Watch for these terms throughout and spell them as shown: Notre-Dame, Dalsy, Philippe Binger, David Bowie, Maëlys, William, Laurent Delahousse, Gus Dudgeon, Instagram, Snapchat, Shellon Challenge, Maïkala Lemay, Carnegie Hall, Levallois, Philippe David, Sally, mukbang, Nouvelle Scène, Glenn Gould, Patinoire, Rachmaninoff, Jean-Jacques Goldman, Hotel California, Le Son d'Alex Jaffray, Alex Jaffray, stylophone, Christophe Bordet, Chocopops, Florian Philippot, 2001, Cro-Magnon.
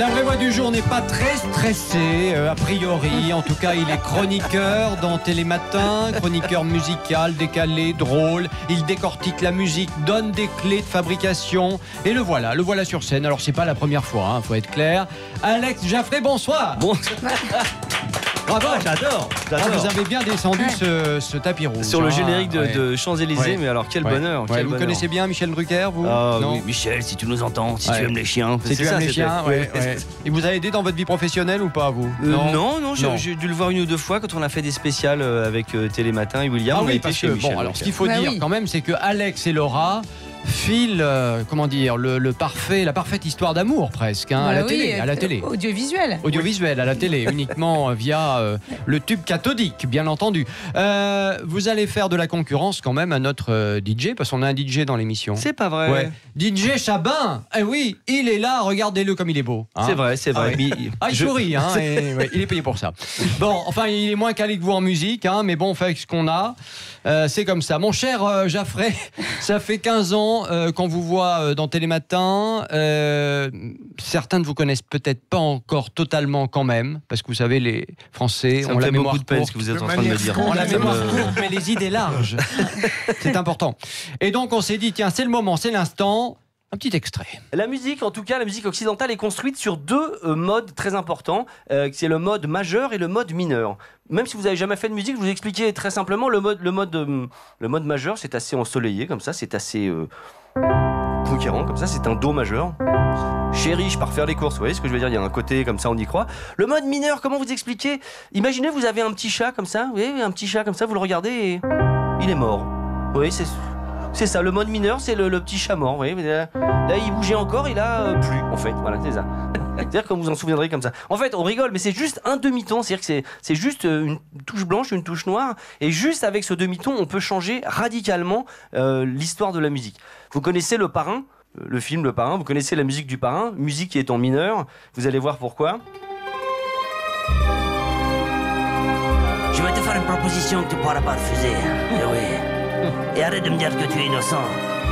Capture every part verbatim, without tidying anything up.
La vraie voix du jour n'est pas très stressée, euh, a priori. En tout cas, il est chroniqueur dans Télématin, chroniqueur musical, décalé, drôle. Il décortique la musique, donne des clés de fabrication. Et le voilà, le voilà sur scène. Alors, c'est pas la première fois, hein, faut être clair. Alex Jaffray, bonsoir. Bonsoir. Bravo, j'adore, j'adore. Ah, vous avez bien descendu ce, ce tapis rouge. Sur le générique de, ouais. de Champs-Élysées, ouais. mais alors quel ouais. bonheur. Quel ouais, vous bonheur. Connaissez bien Michel Drucker, vous euh, non oui, Michel, si tu nous entends, si ouais. tu aimes les chiens. Si tu ça, aimes les chiens, ouais, ouais. Et vous avez aidé dans votre vie professionnelle ou pas, vous euh, Non, non, non, non. J'ai dû le voir une ou deux fois quand on a fait des spéciales avec euh, Télématin et William. Ah on oui, a été parce chez que, Michel. Bon, alors ce qu'il faut bah dire oui. quand même, c'est que Alex et Laura... file, euh, comment dire, le, le parfait, la parfaite histoire d'amour presque, hein, bah à la oui, télé, à la télé. Audiovisuel. Audiovisuel, à la télé, uniquement via euh, le tube cathodique, bien entendu. Euh, vous allez faire de la concurrence quand même à notre euh, D J, parce qu'on a un D J dans l'émission. C'est pas vrai. Ouais. D J Chabin, eh oui, il est là, regardez-le comme il est beau. Hein. C'est vrai, c'est vrai. Ah, il, ah, il je... sourit, hein, et, ouais, il est payé pour ça. Bon, enfin, il est moins calé que vous en musique, hein, mais bon, on fait avec ce qu'on a. Euh, c'est comme ça. Mon cher euh, Jaffray, ça fait quinze ans Euh, qu'on vous voit dans Télématin. Euh, certains ne vous connaissent peut-être pas encore totalement quand même, parce que vous savez, les Français ont la mémoire courte. Ce que vous êtes en train de me dire. On a la mémoire courte, mais les idées larges. C'est important. Et donc on s'est dit, tiens, c'est le moment, c'est l'instant. Un petit extrait. La musique, en tout cas, la musique occidentale est construite sur deux euh, modes très importants. Euh, c'est le mode majeur et le mode mineur. Même si vous n'avez jamais fait de musique, je vous expliquais très simplement le mode, le mode, euh, le mode majeur, c'est assez ensoleillé, comme ça, c'est assez euh, conquérant, comme ça, c'est un do majeur. Chérie, je pars faire les courses, vous voyez ce que je veux dire, il y a un côté, comme ça, on y croit. Le mode mineur, comment vous expliquer? Imaginez, vous avez un petit chat comme ça, vous voyez, un petit chat comme ça, vous le regardez et il est mort. Vous voyez, c'est... C'est ça, le mode mineur, c'est le, le petit chat mort. Vous voyez, là, là, il bougeait encore, il a euh, plus, en fait. Voilà, c'est ça. C'est-à-dire que vous en souviendrez comme ça. En fait, on rigole, mais c'est juste un demi-ton. C'est-à-dire que c'est juste une touche blanche, une touche noire. Et juste avec ce demi-ton, on peut changer radicalement euh, l'histoire de la musique. Vous connaissez Le Parrain, le film Le Parrain. Vous connaissez la musique du Parrain, musique qui est en mineur. Vous allez voir pourquoi. Je vais te faire une proposition que tu pourras pas refuser. Eh oui. Et arrête de me dire que tu es innocent.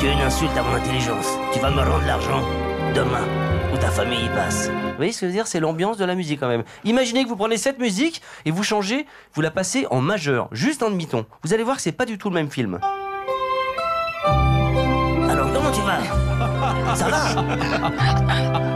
Tu es une insulte à mon intelligence. Tu vas me rendre l'argent demain où ta famille y passe. Vous voyez ce que je veux dire? C'est l'ambiance de la musique quand même. Imaginez que vous prenez cette musique et vous changez, vous la passez en majeur, juste un demi-ton. Vous allez voir que c'est pas du tout le même film. Alors comment tu vas? Ça va?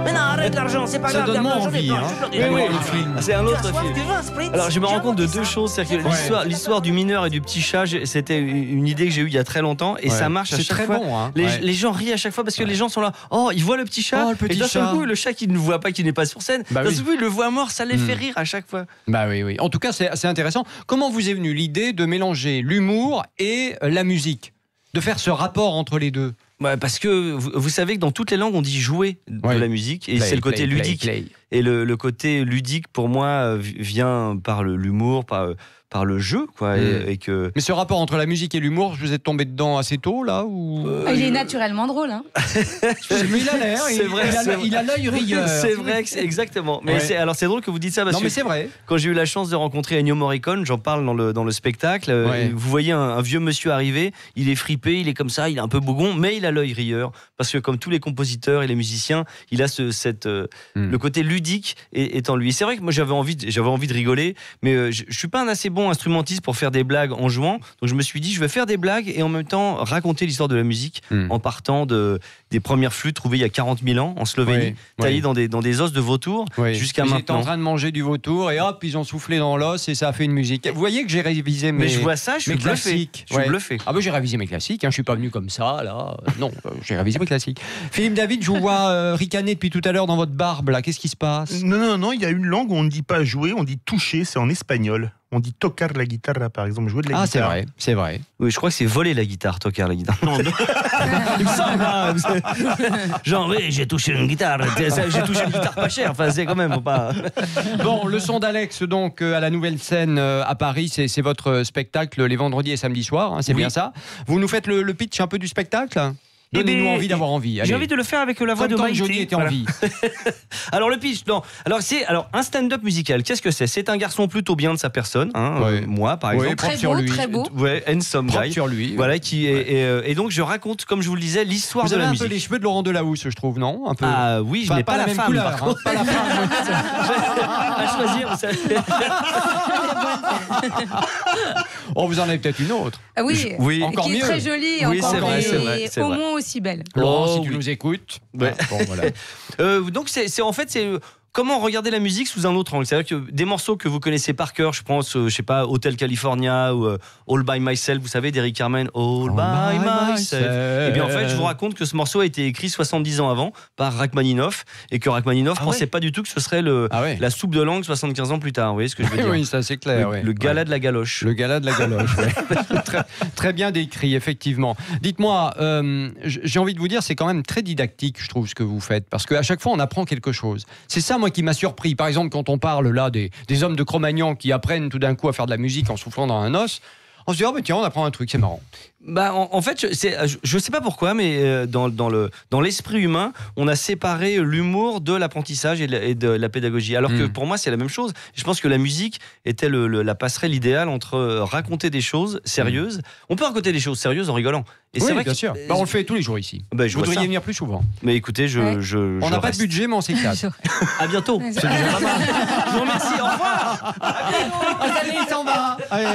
Mais non, arrête l'argent, c'est pas ça grave. Donne envie, hein. Oui, oui, oui. C'est un autre film. Alors je me rends compte de deux choses, c'est que ouais. l'histoire du mineur et du petit chat, c'était une idée que j'ai eue il y a très longtemps et ouais. ça marche à chaque très fois. Bon, hein. les, ouais. les gens rient à chaque fois parce que ouais. les gens sont là, oh ils voient le petit chat, oh, le petit et d'un seul coup le chat qui ne voit pas, qui n'est pas sur scène, bah d'un seul oui. coup il le voit mort, ça les mmh. fait rire à chaque fois. Bah oui oui. En tout cas c'est intéressant. Comment vous est venue l'idée de mélanger l'humour et la musique, de faire ce rapport entre les deux? Ouais, parce que vous, vous savez que dans toutes les langues on dit jouer de ouais. la musique et c'est le côté play, ludique play, play. Et le, le côté ludique pour moi vient par l'humour, par, par le jeu quoi, mmh. et, et que... Mais ce rapport entre la musique et l'humour, je vous ai tombé dedans assez tôt là ou... euh, Il est je... naturellement drôle hein. Mais il a l'air, il a l'œil rieur. C'est vrai, que exactement mais ouais. Alors c'est drôle que vous dites ça parce non, mais que vrai. Quand j'ai eu la chance de rencontrer Ennio Morricone, j'en parle dans le, dans le spectacle ouais. Vous voyez un, un vieux monsieur arriver, il est fripé, il est comme ça, il est un peu bougon, mais il a l'œil rieur, parce que comme tous les compositeurs et les musiciens, il a ce, cette, euh, mm. le côté ludique est, est en lui. C'est vrai que moi j'avais envie, j'avais envie de rigoler, mais euh, je, je suis pas un assez bon instrumentiste pour faire des blagues en jouant, donc je me suis dit je vais faire des blagues et en même temps raconter l'histoire de la musique mm. en partant de, des premières flûtes trouvées il y a quarante mille ans en Slovénie, oui, taillées oui. dans, des, dans des os de vautour oui. jusqu'à maintenant. Ils étaient en train de manger du vautour et hop, ils ont soufflé dans l'os et ça a fait une musique. Vous voyez que j'ai révisé mes, mais je vois ça, je suis bluffé. Je suis ouais. bluffé. Ah ben j'ai révisé mes classiques, hein, je suis pas venu comme ça là. Non, j'ai révisé mes classiques. Philippe David, je vous vois euh, ricaner depuis tout à l'heure dans votre barbe, là. Qu'est-ce qui se passe? Non, non, non, il y a une langue où on ne dit pas jouer, on dit toucher, c'est en espagnol. On dit tocar la guitare, là, par exemple, jouer de la ah, guitare. Ah, c'est vrai, c'est vrai. Oui, je crois que c'est voler la guitare, tocar la guitare. Non, non. Il me semble, hein, genre, oui, j'ai touché une guitare, j'ai touché une guitare pas chère, enfin, c'est quand même pas... Bon, le son d'Alex, donc, à la Nouvelle Scène à Paris, c'est votre spectacle les vendredis et samedis soirs, hein, c'est oui. bien ça. Vous nous faites le, le pitch un peu du spectacle? Donnez-nous eh envie d'avoir envie. J'ai envie de le faire avec la voix de Maïté. Johnny était en voilà. vie. Alors le pitch, non. Alors c'est alors un stand-up musical. Qu'est-ce que c'est? C'est un garçon plutôt bien de sa personne, hein, ouais. euh, moi par ouais, exemple, très beau, sur lui, très beau, ouais, handsome guy, sur lui. Voilà qui ouais. est, et, euh, et donc je raconte, comme je vous le disais, l'histoire de la musique. Vous avez un peu les cheveux de Laurent Delahousse, je trouve, non? Un peu. Ah oui, je n'ai pas, pas, pas la même femme, couleur, par contre. Hein, pas la femme. À choisir. On vous en a peut-être une autre. Ah oui. Oui. Encore mieux. Très jolie. Oui, c'est vrai, c'est vrai. Au moins aussi belle. Laurent, oh, si tu oui. nous écoutes. Ouais. Ah, bon, voilà. euh, donc, c'est, c'est, en fait, c'est comment regarder la musique sous un autre angle. C'est-à-dire que des morceaux que vous connaissez par cœur, je pense, euh, je sais pas, Hotel California ou euh, All by myself, vous savez, d'Eric Carmen. All, All by, by myself. myself. Et bien, en fait, je vous raconte que ce morceau a été écrit soixante-dix ans avant par Rachmaninoff et que Rachmaninoff ah, pensait ouais. pas du tout que ce serait le, ah, ouais. la soupe de langue soixante-quinze ans plus tard. Vous voyez ce que je veux dire? Oui, ça, c'est clair. Le, ouais. le gala ouais. de la galoche. Le gala de la galoche, ouais. Très, très bien décrit, effectivement. Dites-moi, euh, j'ai envie de vous dire, c'est quand même très didactique, je trouve, ce que vous faites, parce qu'à chaque fois, on apprend quelque chose. C'est ça, moi, qui m'a surpris. Par exemple, quand on parle là des, des hommes de Cro-Magnon qui apprennent tout d'un coup à faire de la musique en soufflant dans un os, on se dit, oh, bah, tiens, on apprend un truc, c'est marrant. Bah, en, en fait, je ne sais pas pourquoi, mais dans, dans, le, dans l'esprit humain, on a séparé l'humour de l'apprentissage et de, et de la pédagogie. Alors mmh. que pour moi, c'est la même chose. Je pense que la musique était le, le, la passerelle idéale entre raconter des choses sérieuses. Mmh. On peut raconter des choses sérieuses en rigolant. Et oui, c'est vrai bien que... sûr. Bah, on le fait tous les jours ici. Bah, je Vous devriez ça. venir plus souvent. Mais écoutez, je, ouais. je, je on n'a pas de budget, mais on s'éclate. À bientôt. C'est déjà pas mal. Je vous remercie. Au revoir. Allez, il s'en va. Allez,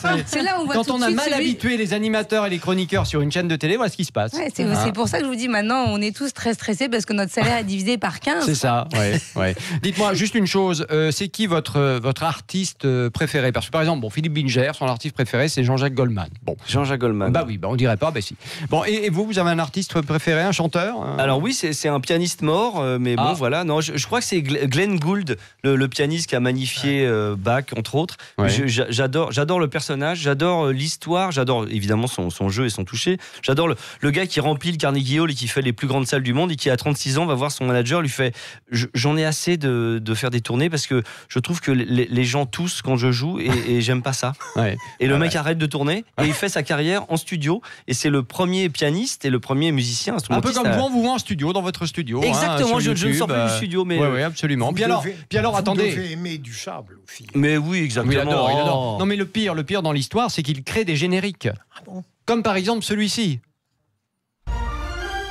ça, c'est... C'est là où on voit quand on a mal celui... habitué les animateurs et les chroniqueurs sur une chaîne de télé, voilà ce qui se passe. Ouais, c'est, ah. c'est pour ça que je vous dis maintenant, on est tous très stressés parce que notre salaire est divisé par quinze. C'est ça. Ouais, ouais. Dites-moi juste une chose. Euh, c'est qui votre votre artiste préféré? Parce que par exemple, bon, Philippe Binger, son artiste préféré, c'est Jean-Jacques Goldman. Bon, Jean-Jacques Goldman. Bah oui, bah on dirait pas. Ben si. Bon, et, et vous, vous avez un artiste préféré, un chanteur? Alors oui, c'est, c'est un pianiste mort, mais bon, ah. voilà. Non, je, je crois que c'est Glenn Gould, le, le pianiste qui a magnifié euh, Bach, entre autres. Ouais. Je, j'adore, j'adore le personnage, j'adore l'histoire, j'adore évidemment son, son jeu et son toucher. J'adore le, le gars qui remplit le Carnegie Hall et qui fait les plus grandes salles du monde et qui, à trente-six ans, va voir son manager, lui fait « J'en ai assez de, de faire des tournées parce que je trouve que les, les gens toussent quand je joue et, et j'aime pas ça. Ouais. » Et le ouais. mec arrête de tourner et il fait sa carrière en studio. Et c'est le premier pianiste et le premier musicien. Un peu comme à... vous, on vous voit en studio, dans votre studio. Exactement, hein, je, je ne sors plus euh... du studio. Mais... Oui, ouais, absolument. Puis alors, devez, puis alors vous attendez. Vous devez aimer du Chable aussi. Mais oui, exactement. Il adore, oh. il adore. Non, mais le pire, le pire dans l'histoire, c'est qu'il crée des génériques. Ah bon? Comme par exemple celui-ci.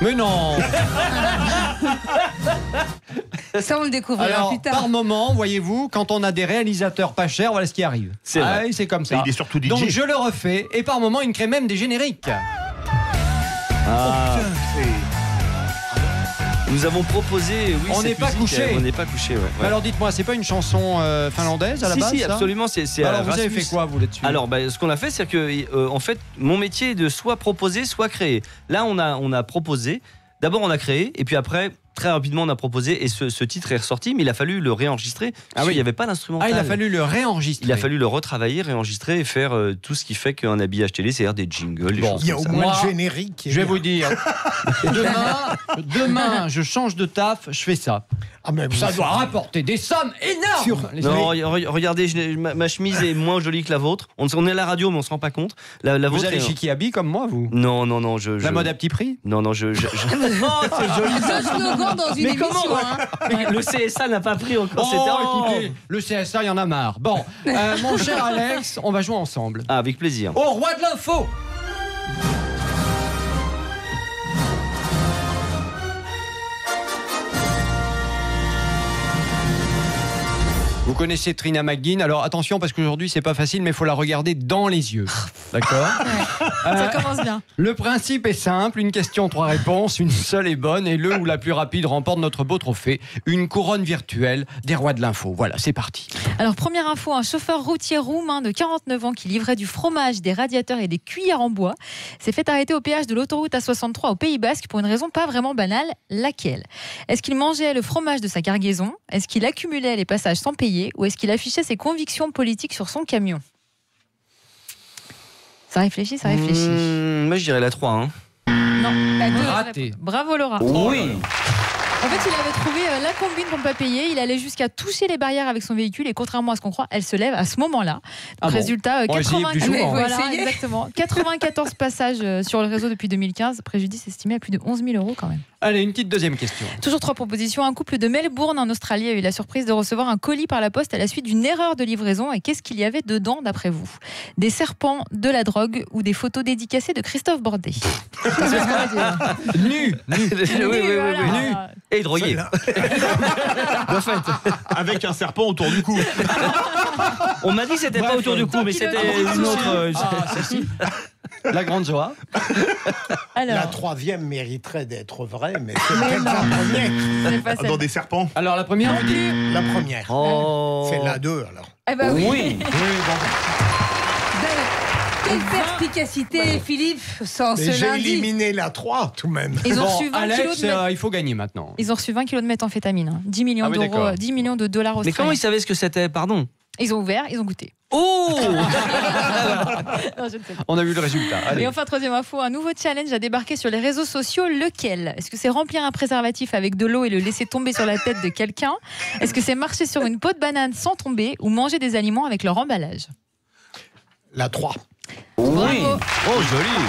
Mais non. Ça, on le découvrira alors, plus tard. Par moment, voyez-vous, quand on a des réalisateurs pas chers, voilà ce qui arrive. C'est ah, vrai. C'est comme ça. Et il est surtout D J. Donc je le refais, et par moment, il me crée même des génériques. Ah. Nous avons proposé. Oui, on n'est pas couché. On n'est pas couché. Ouais. Ouais. Alors dites-moi, c'est pas une chanson euh, finlandaise à la si, base? Si, ça absolument. C'est, c'est alors vous Rasmus. Avez fait quoi vous là-dessus? Alors, bah, ce qu'on a fait, c'est que euh, en fait, mon métier est de soit proposer, soit créer. Là, on a on a proposé. D'abord, on a créé, et puis après. Très rapidement, on a proposé, et ce, ce titre est ressorti, mais il a fallu le réenregistrer. Ah oui, il n'y avait pas d'instrumental. Ah, il a fallu le réenregistrer. Il a fallu le retravailler, réenregistrer et faire euh, tout ce qui fait qu'un habillage télé, c'est-à-dire des jingles. Bon, il y a au moins le générique. Je vais vous dire, demain, demain, je change de taf, je fais ça. Ah, mais ça doit rapporter des sommes énormes. Sur, non, regardez, je, ma, ma chemise est moins jolie que la vôtre. On, on est à la radio, mais on se rend pas compte. La, la vous vôtre, allez chez Kiabi comme moi, vous? Non, non, non. Je, je... La mode à petit prix? Non, non, je. je, je... Oh, c'est joli. Dans une mais émission, comment hein. Le C S A n'a pas pris encore. Oh, c'était écoutez, le C S A, il y en a marre. Bon, euh, mon cher Alex, on va jouer ensemble. Ah, avec plaisir. Au roi de l'info. Vous connaissez Trina McGinn, alors attention parce qu'aujourd'hui c'est pas facile, mais il faut la regarder dans les yeux. D'accord ? Ouais, ça commence bien. Euh, le principe est simple, une question, trois réponses, une seule est bonne et le ou la plus rapide remporte notre beau trophée, une couronne virtuelle des rois de l'info. Voilà, c'est parti. Alors première info, un chauffeur routier roumain de quarante-neuf ans qui livrait du fromage, des radiateurs et des cuillères en bois s'est fait arrêter au péage de l'autoroute A soixante-trois au Pays Basque pour une raison pas vraiment banale, laquelle ? Est-ce qu'il mangeait le fromage de sa cargaison ? Est-ce qu'il accumulait les passages sans payer ? Ou est-ce qu'il affichait ses convictions politiques sur son camion? Ça réfléchit, ça réfléchit. Mmh, moi, je dirais la trois. Hein. Non, la deux. Raté. Bravo, Laura. Oui. En fait, il avait trouvé la combine qu'on ne peut pas payer. Il allait jusqu'à toucher les barrières avec son véhicule et contrairement à ce qu'on croit, elle se lève à ce moment-là. Ah bon. Résultat, quatre-vingt-quatorze passages sur le réseau depuis deux mille quinze. Préjudice estimé à plus de onze mille euros quand même. Allez, une petite deuxième question. Toujours trois propositions. Un couple de Melbourne en Australie a eu la surprise de recevoir un colis par la poste à la suite d'une erreur de livraison. Et qu'est-ce qu'il y avait dedans, d'après vous? Des serpents, de la drogue ou des photos dédicacées de Christophe Bordet? Nu, nu, oui, oui, voilà. oui, nu et drogué. En fait, avec un serpent autour du cou. On m'a dit que c'était pas autour du cou, mais c'était une autre. Ah, celle-ci. La grande joie. Alors, la troisième mériterait d'être vraie, mais c'est pas la première. Dans des serpents. Alors la première, vous dites la première. Oh. C'est la deux alors. Eh ben oui. Oui. oui bon. Quelle perspicacité, bah, Philippe, sans mais ce j'ai lundi. J'ai éliminé la trois tout de même. Ils ont bon, reçu vingt Alex, kilos de euh, il faut gagner maintenant. Ils ont reçu vingt kilos de méthamphétamine, hein. dix millions ah, oui, d'euros, dix millions de dollars australiens. Mais comment ils savaient ce que c'était? Pardon. Ils ont ouvert, ils ont goûté. Oh non, je ne sais pas. On a vu le résultat. Allez. Et enfin, troisième info, un nouveau challenge a débarqué sur les réseaux sociaux. Lequel? Est-ce que c'est remplir un préservatif avec de l'eau et le laisser tomber sur la tête de quelqu'un? Est-ce que c'est marcher sur une peau de banane sans tomber ou manger des aliments avec leur emballage? La trois. Oui. Bravo. Oh, joli.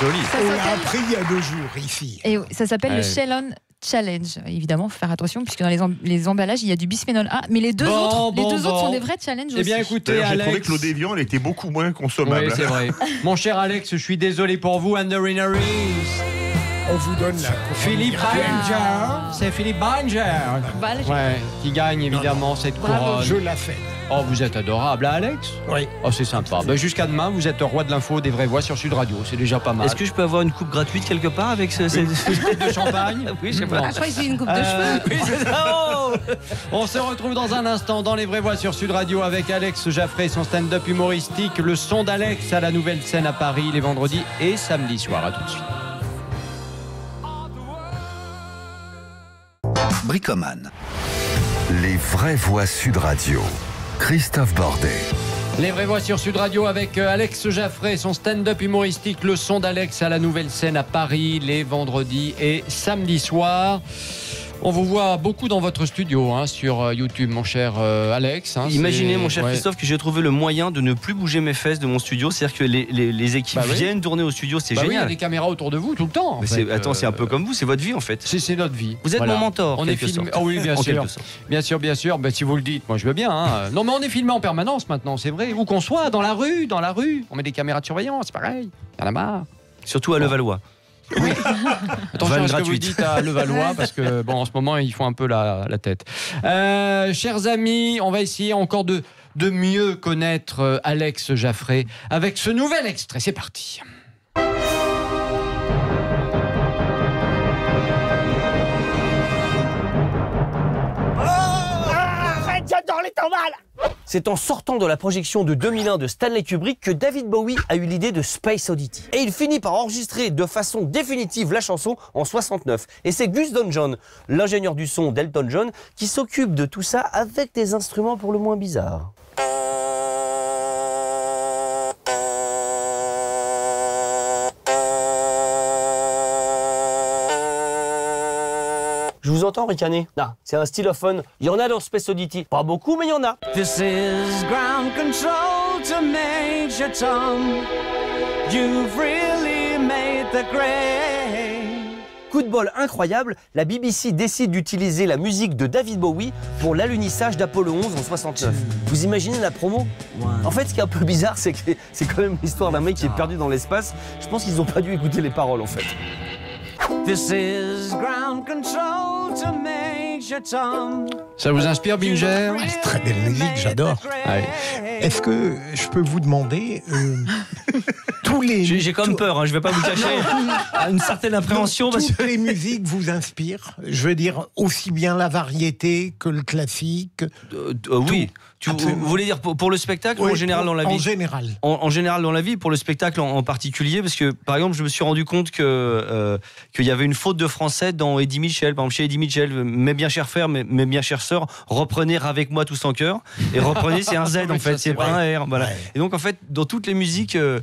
Joli. Ça on a appris il y a deux jours ici. Et ça s'appelle le Shellon Challenge. Évidemment, faut faire attention puisque dans les, em les emballages, il y a du bisphénol A, mais les deux, bon, autres, bon, les deux bon. autres sont des vrais challenges. Eh bien, aussi. Écoutez, Alex, j'ai trouvé que l'eau d'évian était beaucoup moins consommable. Oui, c'est vrai. Mon cher Alex, je suis désolé pour vous, Anne Rinaris. On vous donne la Philippe Banger. C'est Philippe Banger. Ouais, qui gagne évidemment non, non. cette couronne. Bravo. Je la fais. Oh, vous êtes adorable, hein, Alex. Oui. Oh, c'est sympa. Ben, jusqu'à demain, vous êtes roi de l'info des vraies voix sur Sud Radio. C'est déjà pas mal. Est-ce que je peux avoir une coupe gratuite quelque part avec ce, cette... une coupe de champagne? Oui, je sais pas. Ah, je crois que c'est une coupe de euh... cheveux. Oui, c'est ça. Oh, on se retrouve dans un instant dans les vraies voix sur Sud Radio avec Alex Jaffray, son stand-up humoristique, le son d'Alex à la Nouvelle Scène à Paris les vendredis et samedis soir. À tout de suite. Bricoman. Les vraies voix Sud Radio. Christophe Bordet. Les vraies voix sur Sud Radio avec Alex Jaffray, son stand-up humoristique, le son d'Alex à la Nouvelle Scène à Paris, les vendredis et samedis soirs. On vous voit beaucoup dans votre studio, hein, sur YouTube, mon cher euh, Alex. Hein, imaginez, mon cher ouais. Christophe, que j'ai trouvé le moyen de ne plus bouger mes fesses de mon studio. C'est-à-dire que les, les, les équipes bah viennent oui. tourner au studio, c'est bah génial. Oui, il y a des caméras autour de vous tout le temps. Mais fait, attends, euh... c'est un peu comme vous, c'est votre vie en fait. C'est notre vie. Vous êtes voilà. mon mentor. On est filmé. Oh oui, bien sûr. Bien sûr, bien sûr. Ben, si vous le dites, moi je veux bien. Hein. Non, mais on est filmé en permanence maintenant, c'est vrai. Où qu'on soit, dans la rue, dans la rue. On met des caméras de surveillance, c'est pareil. Y'en a marre. Surtout à bon. Levallois. Oui. Attention à ce que vous dites à Levallois parce que bon, en ce moment ils font un peu la, la tête. Euh, chers amis, on va essayer encore de, de mieux connaître Alex Jaffray avec ce nouvel extrait. C'est parti. C'est en sortant de la projection de deux mille un de Stanley Kubrick que David Bowie a eu l'idée de Space Oddity. Et il finit par enregistrer de façon définitive la chanson en soixante-neuf. Et c'est Gus Dudgeon, l'ingénieur du son d'Elton John, qui s'occupe de tout ça avec des instruments pour le moins bizarres. Je vous entends ricaner. Ah, c'est un stylophone. Il y en a dans Space Oddity. Pas beaucoup, mais il y en a. This is ground control to Major Tom. You've really made the grade. Coup de bol incroyable, la B B C décide d'utiliser la musique de David Bowie pour l'alunissage d'Apollo onze en soixante-neuf. Vous imaginez la promo? En fait, ce qui est un peu bizarre, c'est que c'est quand même l'histoire d'un mec qui est perdu dans l'espace. Je pense qu'ils n'ont pas dû écouter les paroles, en fait. This is ground control to Major Tom. Ça vous inspire, Binger? Ouais, c'est très belle musique, j'adore. Ouais. Est-ce que je peux vous demander euh, tous les... J'ai quand même peur, hein, je ne vais pas vous cacher une certaine appréhension. Non, parce toutes que... les musiques vous inspirent? Je veux dire, aussi bien la variété que le classique. Euh, euh, oui. Tu Absolument. Voulais dire pour, pour le spectacle, oui, en général pour, dans la vie. En général. En, en général dans la vie, pour le spectacle en, en particulier, parce que par exemple, je me suis rendu compte que euh, qu'il y avait une faute de français dans Eddy Mitchell. Par exemple, chez Eddy Mitchell, mes bien chers frères, mes, mes bien chères sœurs, reprenez avec moi tous en cœur. Et reprenez, c'est un Z en fait, c'est pas un R. Voilà. Ouais. Et donc en fait, dans toutes les musiques. Euh,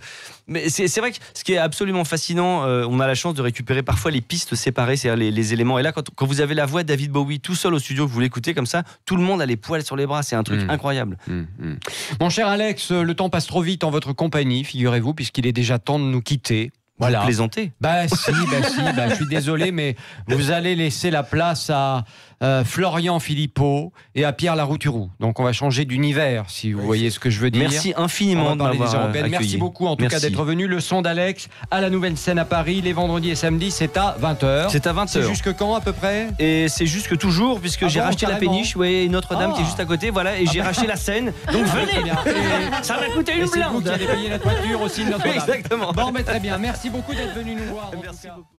Mais c'est, c'est vrai que ce qui est absolument fascinant, euh, on a la chance de récupérer parfois les pistes séparées, c'est-à-dire les, les éléments. Et là, quand, quand vous avez la voix de David Bowie tout seul au studio, que vous l'écoutez comme ça, tout le monde a les poils sur les bras. C'est un truc mmh. incroyable. Mmh. Mmh. Mon cher Alex, le temps passe trop vite en votre compagnie, figurez-vous, puisqu'il est déjà temps de nous quitter. Voilà. Vous plaisantez ? Bah si, bah si, bah, je suis désolé, mais vous allez laisser la place à euh, Florian Philippot et à Pierre Larouturou. Donc on va changer d'univers, si vous oui. voyez ce que je veux dire. Merci infiniment de m'avoir accueilli. Merci beaucoup en tout Merci. cas d'être venu. Le son d'Alex à la Nouvelle Scène à Paris, les vendredis et samedis, c'est à vingt heures. C'est à vingt heures. C'est jusque quand à peu près ? Et c'est jusque toujours, puisque ah j'ai bon, racheté la péniche, ouais, et Notre-Dame ah. qui est juste à côté, voilà, et j'ai ah bah. racheté la Seine. Donc venez, et... ça va coûter une blinde. C'est vous qui allez payer la toiture aussi de Notre-Dame. Exactement. Bon, mais très bien, merci. Merci beaucoup d'être venu nous voir. Merci beaucoup.